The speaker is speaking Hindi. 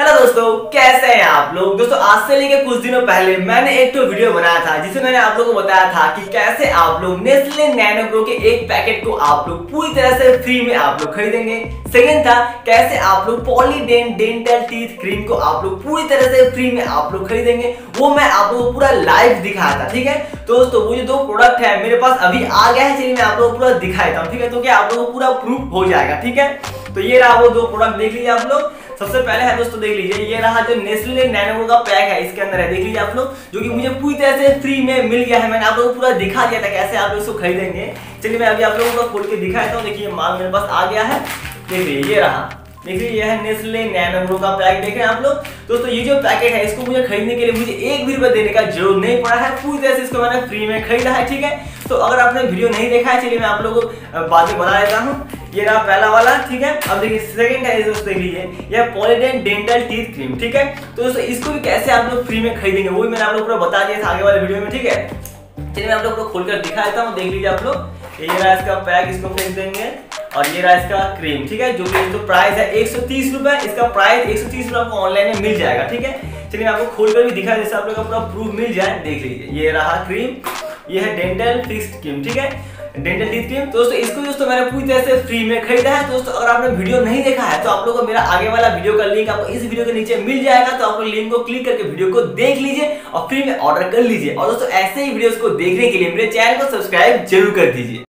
हेलो दोस्तों, कैसे हैं आप लोग। दोस्तों आज से लेकर कुछ दिनों पहले मैंने एक तो वीडियो बनाया था जिसमें मैंने आप लोगों को बताया था कि कैसे आप लोग नेस्ले नैनो ग्रो के एक पैकेट को आप लोग पूरी तरह से फ्री में आप लोग खरीदेंगे। सेकेंड था कैसे आप लोग पॉलीडेंट डेंटल टीथ क्रीम को आप लोग पूरी तरह से फ्री में आप लोग खरीदेंगे, वो मैं आप लोगों को पूरा लाइव दिखाया था। ठीक है दोस्तों, वो जो दो प्रोडक्ट है मेरे पास अभी आ गया है, चलिए मैं आप लोगों को पूरा दिखाता हूँ। ठीक है, तो क्या आप लोगों को पूरा प्रूफ हो जाएगा। ठीक है, तो ये रहा वो दो प्रोडक्ट, देख लीजिए आप लोग। सबसे पहले है दोस्तों, देख लीजिए ये रहा जो नेस्ले नैनो ग्रो का पैक है, इसके अंदर है, देख लीजिए आप लोग, जो कि मुझे पूरी तरह से फ्री में मिल गया है। मैंने आप लोगों को पूरा दिखा दिया था कैसे आप लोग इसको खरीदेंगे। चलिए मैं अभी आप लोगों को खोल के दिखाता हूँ। देखिए माल मेरे पास आ गया है, देख लीजिए ये रहा, देखिए यह है नेस्ले नैनो ग्रो का पैक। देख रहे हैं आप लोग दोस्तों, ये जो पैकेट है इसको मुझे खरीदने के लिए मुझे एक भी रुपया देने का जरूरत नहीं पड़ा है, पूरी तरह से इसको मैंने फ्री में खरीदा है। ठीक है, तो अगर आपने वीडियो नहीं देखा है, चलिए मैं आप लोगों को बाद में बता देता हूँ। ये रहा पहला वाला, ठीक है। अब देखिए सेकंड है दोस्तों, देख लीजिए यह पॉलीडेंट डेंटल टीथ क्रीम। ठीक है, तो दोस्तों इसको भी कैसे आप लोग फ्री में खरीदेंगे वो भी मैंने आप लोग पूरा बता दिया था आगे वाले वीडियो में। ठीक है, चलिए मैं आप लोग को खोलकर दिखा देता हूँ। देख लीजिए आप लोग, ये रहा इसका पैक, इसको खरीद देंगे, और ये रहा इसका क्रीम। ठीक है, जो कि तो प्राइस है 130 रुपए, इसका प्राइस 130 रुपए आपको ऑनलाइन में मिल जाएगा। ठीक है, चलिए आपको खोल कर भी दिखा जैसे आप लोग का पूरा प्रूफ मिल जाए। देख लीजिए ये रहा क्रीम, ये है डेंटल फिक्स्ड किट। ठीक है, डेंटल टीथ क्रीम। दोस्तों इसको दोस्तों मैंने पूरी तरह से फ्री में खरीदा है। दोस्तों अगर आपने वीडियो नहीं देखा है तो आप लोगों को मेरा आगे वाला वीडियो का लिंक आपको इस वीडियो के नीचे मिल जाएगा, तो आप लोग लिंक को क्लिक करके वीडियो को देख लीजिए और फ्री में ऑर्डर कर लीजिए। और दोस्तों ऐसे ही वीडियोस को देखने के लिए मेरे चैनल को सब्सक्राइब जरूर कर दीजिए।